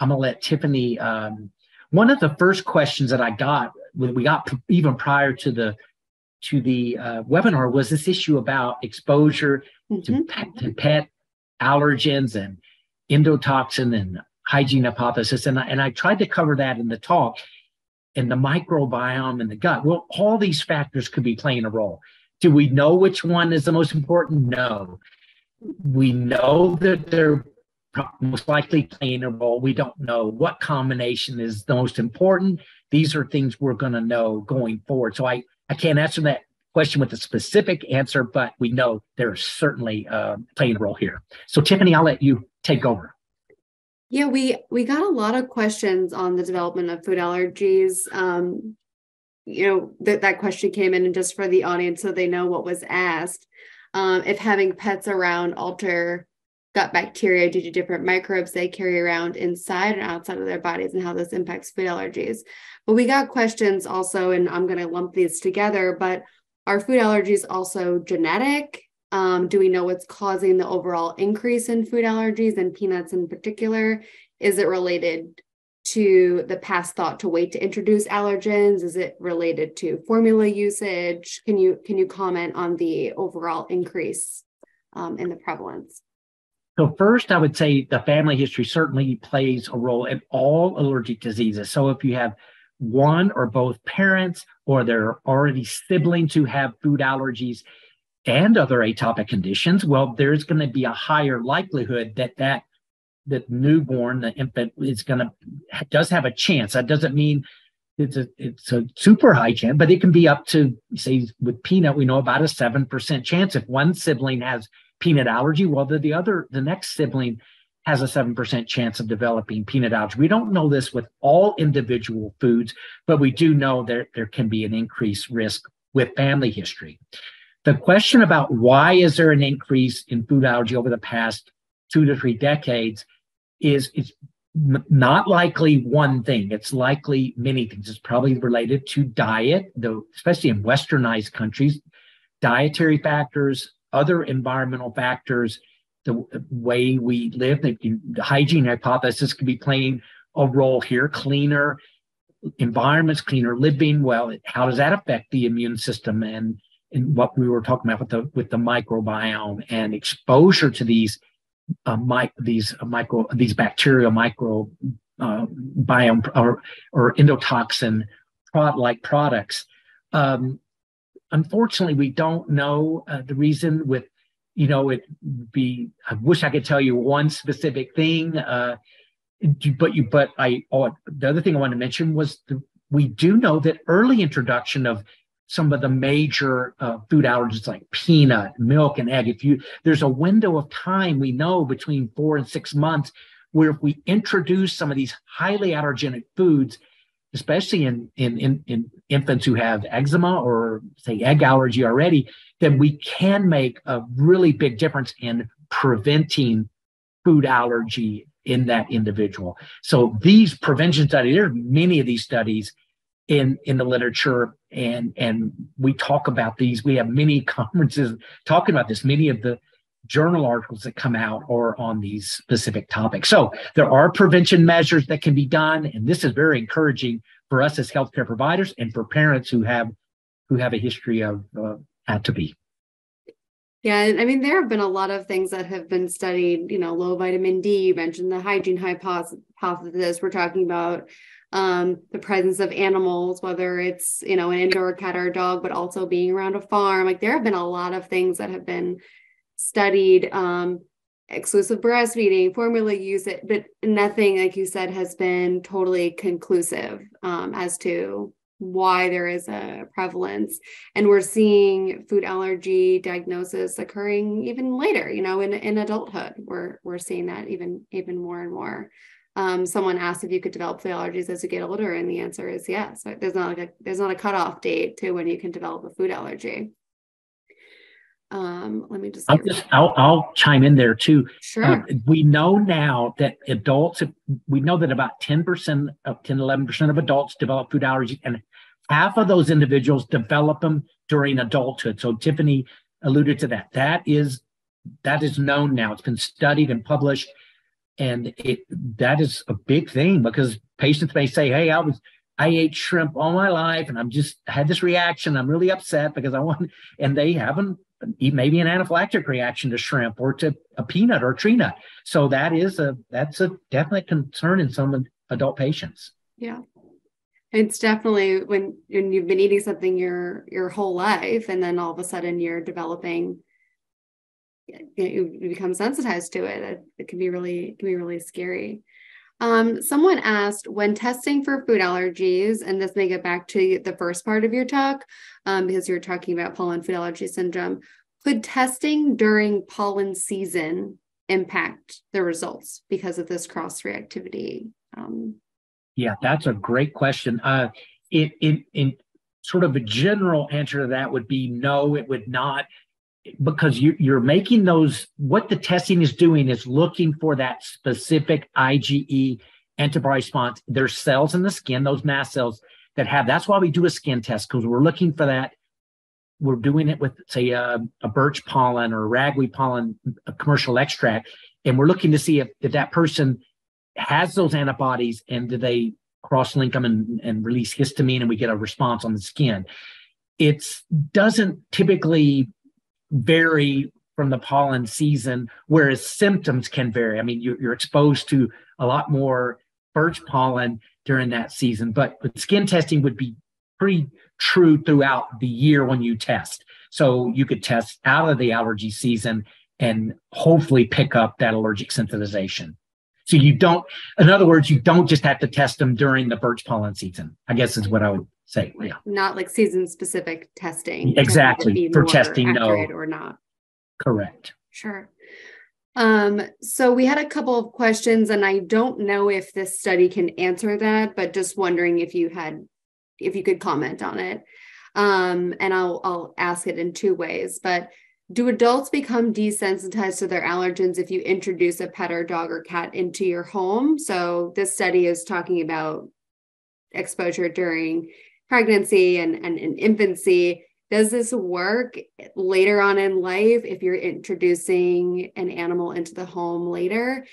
I'm gonna let Tiffany, one of the first questions that I got when we got even prior to the webinar was this issue about exposure to pet allergens and endotoxin and hygiene hypothesis. And I tried to cover that in the talk, and the microbiome and the gut. Well, all these factors could be playing a role. Do we know which one is the most important? No. We know that they're most likely playing a role. We don't know what combination is the most important. These are things we're going to know going forward. So I can't answer that question with a specific answer, but we know they're certainly playing a role here. So Tiffany, I'll let you take over. Yeah, we got a lot of questions on the development of food allergies. You know, that question came in, and just for the audience so they know what was asked, if having pets around alter gut bacteria due to different microbes they carry around inside and outside of their bodies, and how this impacts food allergies. But we got questions also, and I'm going to lump these together, but are food allergies also genetic? Do we know what's causing the overall increase in food allergies and peanuts in particular? Is it related to the past thought to wait to introduce allergens? Is it related to formula usage? Can you comment on the overall increase in the prevalence? So first, I would say the family history certainly plays a role in all allergic diseases. So if you have one or both parents, or they're already siblings who have food allergies and other atopic conditions, well, there's going to be a higher likelihood that newborn, the infant, is going to does have a chance. That doesn't mean it's a super high chance, but it can be up to, say, with peanut, we know about a 7% chance. If one sibling has peanut allergy, well, the next sibling has a 7% chance of developing peanut allergy. We don't know this with all individual foods, but we do know there can be an increased risk with family history. The question about why is there an increase in food allergy over the past 2 to 3 decades is not likely one thing. It's likely many things. It's probably related to diet, though, especially in westernized countries, dietary factors, other environmental factors, the way we live, the hygiene hypothesis could be playing a role here. Cleaner environments, cleaner living. Well, how does that affect the immune system and what we were talking about with the microbiome and exposure to these bacterial microbiome or endotoxin like products. Unfortunately, we don't know the reason with, you know, it be, I wish I could tell you one specific thing, the other thing I want to mention was we do know that early introduction of some of the major food allergens like peanut, milk, and egg, there's a window of time we know between 4 and 6 months where if we introduce some of these highly allergenic foods, especially in infants who have eczema or, say, egg allergy already, then we can make a really big difference in preventing food allergy in that individual. So these prevention studies, there are many of these studies in the literature, and we talk about these. We have many conferences talking about this. Many of the journal articles that come out are on these specific topics. So there are prevention measures that can be done, and this is very encouraging for us as healthcare providers and for parents who have a history of atopy. Yeah, I mean, there have been a lot of things that have been studied, you know, low vitamin D, you mentioned the hygiene hypothesis, we're talking about the presence of animals, whether it's, you know, an indoor cat or a dog, but also being around a farm. Like there have been a lot of things that have been studied, exclusive breastfeeding, formula use, but nothing, like you said, has been totally conclusive as to why there is a prevalence. And we're seeing food allergy diagnosis occurring even later, you know, in adulthood, we're seeing that even more and more. Someone asked if you could develop food allergies as you get older, and the answer is yes. There's not like a, there's not a cutoff date to when you can develop a food allergy. Let me just. I'll chime in there too. Sure. We know now that adults, we know that about 10% of 11% of adults develop food allergy, and half of those individuals develop them during adulthood. So Tiffany alluded to that. That is known now. It's been studied and published, and that is a big thing because patients may say, "Hey, I ate shrimp all my life, and I had this reaction. I'm really upset because I want," and they haven't. Maybe an anaphylactic reaction to shrimp or to a peanut or a tree nut. So that's a definite concern in some adult patients. Yeah. It's definitely when you've been eating something your whole life, and then all of a sudden you're developing, you become sensitized to it. It can be really scary. Someone asked, when testing for food allergies, and this may get back to the first part of your talk, because you were talking about pollen food allergy syndrome, could testing during pollen season impact the results because of this cross-reactivity? Yeah, that's a great question. In sort of a general answer to that would be no, it would not, because you're making those, what the testing is doing is looking for that specific IgE antibody response. There's cells in the skin, those mast cells that have, that's why we do a skin test, because we're looking for that. We're doing it with, say, a birch pollen or a ragweed pollen, a commercial extract, and we're looking to see if that person has those antibodies and do they cross-link them and release histamine, and we get a response on the skin. It doesn't typically vary from the pollen season, whereas symptoms can vary. I mean, you're exposed to a lot more birch pollen during that season, but skin testing would be pretty true throughout the year when you test. So you could test out of the allergy season and hopefully pick up that allergic sensitization. So in other words, you don't just have to test them during the birch pollen season, I guess is what I would say. Yeah. Not like season specific testing. Exactly. For testing, no. Or not. Correct. Sure. So we had a couple of questions, and I don't know if this study can answer that, but just wondering if you could comment on it. And I'll ask it in two ways, but do adults become desensitized to their allergens if you introduce a pet or dog or cat into your home? So this study is talking about exposure during pregnancy and infancy. Does this work later on in life if you're introducing an animal into the home later?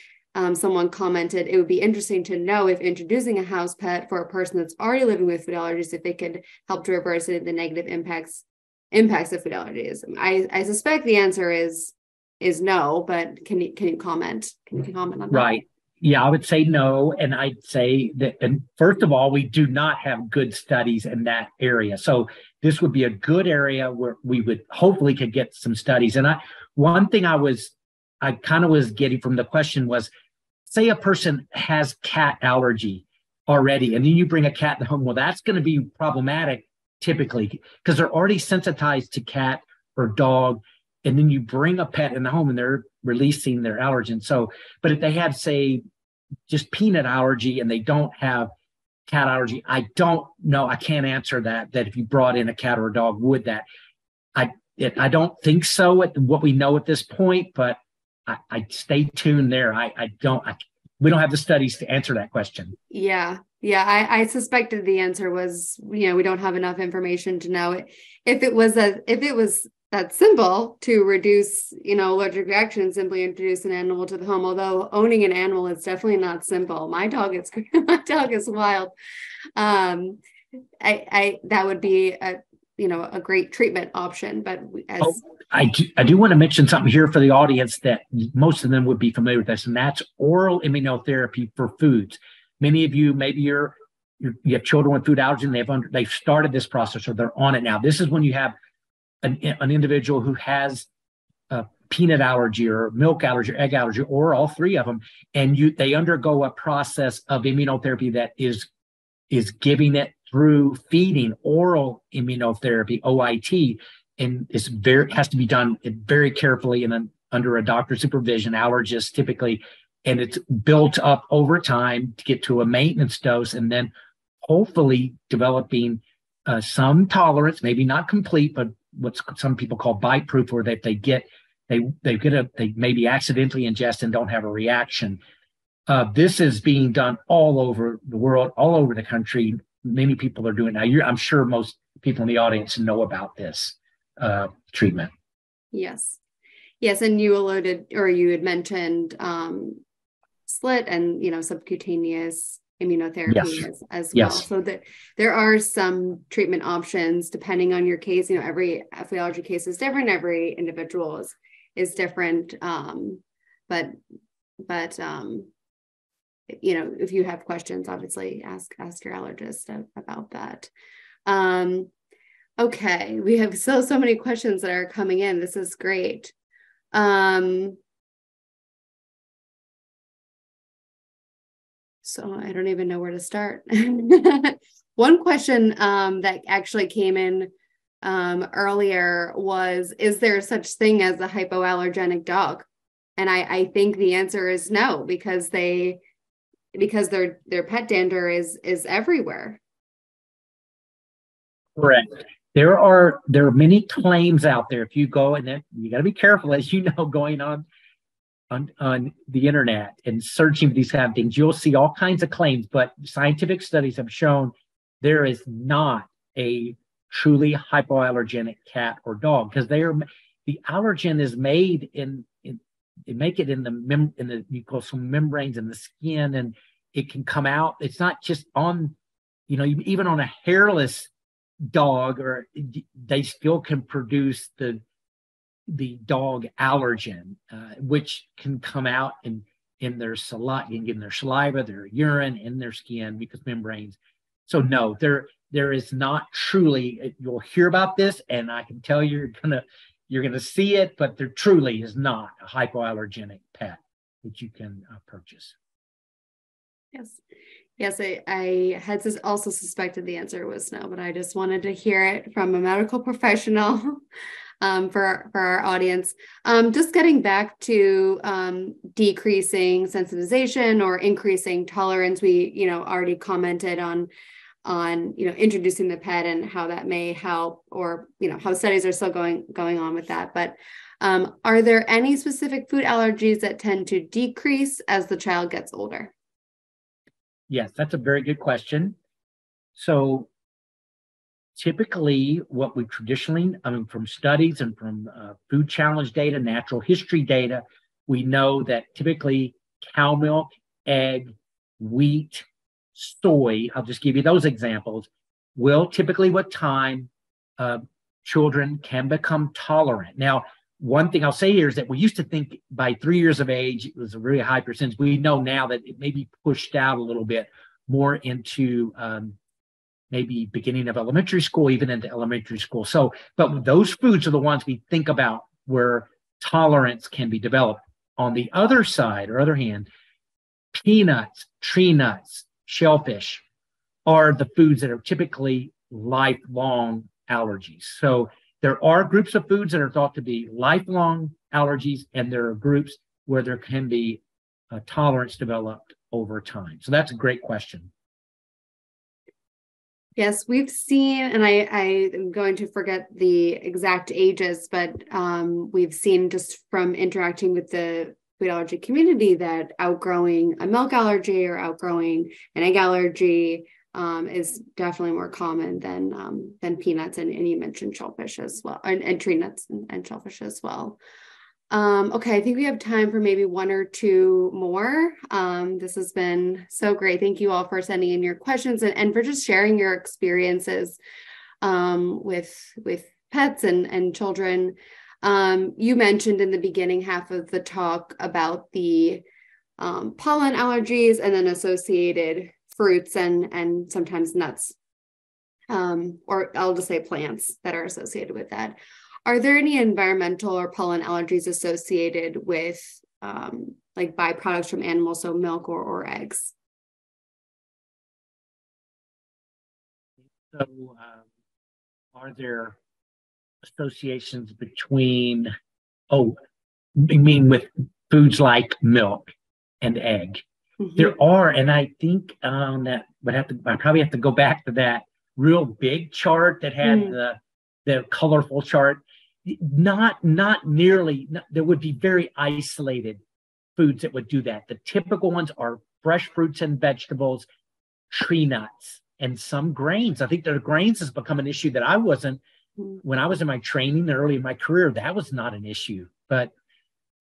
Someone commented, it would be interesting to know if introducing a house pet for a person that's already living with food allergies, if they could help to reverse it, the negative impacts of food allergies. I suspect the answer is no, but can you comment? Can you comment on that? Right. Yeah, I would say no. And I'd say that, and first of all, we do not have good studies in that area. So this would be a good area where we would hopefully could get some studies. And one thing I kind of was getting from the question was, say a person has cat allergy already, and then you bring a cat in the home. Well, that's going to be problematic typically because they're already sensitized to cat or dog. And then you bring a pet in the home and they're releasing their allergens. So, but if they have, say, just peanut allergy and they don't have cat allergy, I don't know. I can't answer that if you brought in a cat or a dog, would that? I don't think so at what we know at this point, but I stay tuned there. We don't have the studies to answer that question. Yeah. Yeah. I suspected the answer was, you know, we don't have enough information to know it. If it was that simple to reduce, you know, allergic reactions, simply introduce an animal to the home, although owning an animal is definitely not simple. My dog is wild. That would be you know, a great treatment option. But as I do want to mention something here for the audience that most of them would be familiar with this, and that's oral immunotherapy for foods. Many of you, maybe you have children with food allergy, and they've started this process or they're on it now. This is when you have an individual who has a peanut allergy or milk allergy or egg allergy or all three of them, and they undergo a process of immunotherapy that is giving it through feeding, oral immunotherapy, OIT, and has to be done very carefully and under a doctor's supervision, allergists typically, and it's built up over time to get to a maintenance dose, and then hopefully developing some tolerance, maybe not complete, but what some people call bite proof, where they maybe accidentally ingest and don't have a reaction. This is being done all over the world, all over the country. Many people are doing it now. I'm sure most people in the audience know about this treatment. Yes. Yes. And you alluded, or you had mentioned SLIT and, you know, subcutaneous immunotherapy as well. So there are some treatment options depending on your case. You know, every food allergy case is different. Every individual is different. But you know, if you have questions, obviously ask your allergist about that. Okay, we have so many questions that are coming in. This is great. So I don't even know where to start. One question that actually came in earlier was, is there such thing as a hypoallergenic dog? And I think the answer is no, because their pet dander is everywhere. Correct. There are many claims out there. If you go, and then you got to be careful, as you know, going on the internet and searching for these kind of things, you'll see all kinds of claims. But scientific studies have shown there is not a truly hypoallergenic cat or dog, because the allergen is made in the mucosal membranes and the skin, and it can come out. It's not just on, you know, even on a hairless dog, or they still can produce the dog allergen, which can come out in their saliva, in their saliva, their urine, in their skin, mucous membranes. So no, there is not truly. You'll hear about this, and I can tell you, you're gonna see it, but there truly is not a hypoallergenic pet that you can purchase. Yes. Yes, I had also suspected the answer was no, but I just wanted to hear it from a medical professional for our audience. Just getting back to decreasing sensitization or increasing tolerance, we, you know, already commented on, you know, introducing the pet and how that may help, or, you know, how studies are still going on with that. But are there any specific food allergies that tend to decrease as the child gets older? Yes, that's a very good question. So typically what we traditionally, from studies and from food challenge data, natural history data, we know that typically cow milk, egg, wheat, soy, I'll just give you those examples, will typically with time, children can become tolerant. Now, one thing I'll say here is that we used to think by 3 years of age, it was a really high percentage. We know now that it may be pushed out a little bit more into maybe beginning of elementary school, even into elementary school. So, but those foods are the ones we think about where tolerance can be developed. On the other side, or other hand, peanuts, tree nuts, shellfish are the foods that are typically lifelong allergies. So there are groups of foods that are thought to be lifelong allergies, and there are groups where there can be a tolerance developed over time. So that's a great question. Yes, we've seen, and I am going to forget the exact ages, but we've seen just from interacting with the food allergy community that outgrowing a milk allergy or outgrowing an egg allergy is definitely more common than peanuts, and you mentioned shellfish as well, and tree nuts and shellfish as well. Okay, I think we have time for maybe one or two more. This has been so great. Thank you all for sending in your questions and for just sharing your experiences with pets and children. You mentioned in the beginning half of the talk about the pollen allergies and then associated fruits and sometimes nuts, or I'll just say plants that are associated with that. Are there any environmental or pollen allergies associated with like byproducts from animals, so milk or eggs? So are there associations between, I mean with foods like milk and egg? Mm-hmm. There are, and I think that would have to, I probably have to go back to that real big chart that had the colorful chart. Not nearly, there would be very isolated foods that would do that. The typical ones are fresh fruits and vegetables, tree nuts, and some grains. I think the grains has become an issue that I wasn't, when I was in my training early in my career, that was not an issue. But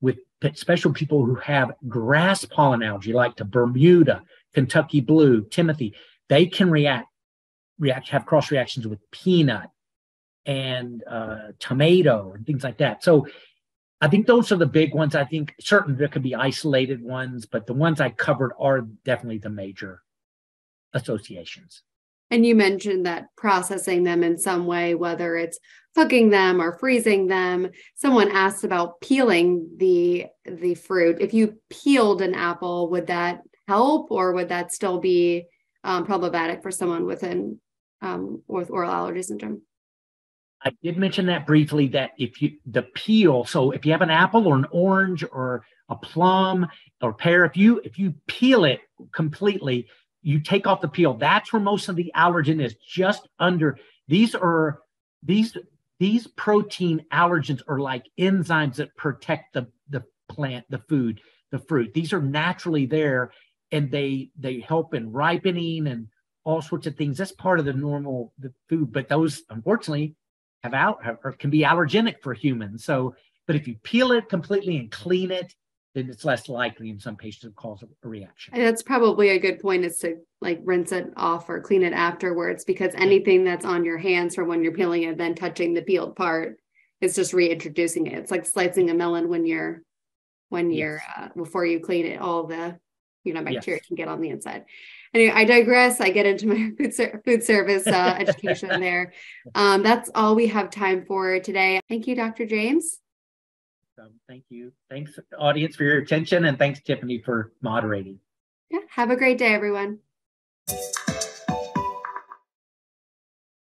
with special people who have grass pollen allergy, like to Bermuda, Kentucky Blue, Timothy, they can react, have cross reactions with peanut and tomato and things like that. So I think those are the big ones. I think certainly there could be isolated ones, but the ones I covered are definitely the major associations. And you mentioned that processing them in some way, whether it's cooking them or freezing them. Someone asked about peeling the fruit. If you peeled an apple, would that help, or would that still be problematic for someone with oral allergy syndrome? I did mention that briefly, that if you, the peel, so if you have an apple or an orange or a plum or pear, if you peel it completely, you take off the peel. That's where most of the allergen is, just under. These protein allergens are like enzymes that protect the plant, the food, the fruit. These are naturally there, and they help in ripening and all sorts of things. That's part of the normal food, but those unfortunately can be allergenic for humans. So, but if you peel it completely and clean it, then it's less likely in some patients to cause a reaction. And that's probably a good point, is to like rinse it off or clean it afterwards, because anything that's on your hands from when you're peeling it, then touching the peeled part, is just reintroducing it. It's like slicing a melon before you clean it, all the, bacteria can get on the inside. Anyway, I digress. I get into my food service education there. That's all we have time for today. Thank you, Dr. James. Thank you. Thanks, audience, for your attention. And thanks, Tiffany, for moderating. Yeah, have a great day, everyone.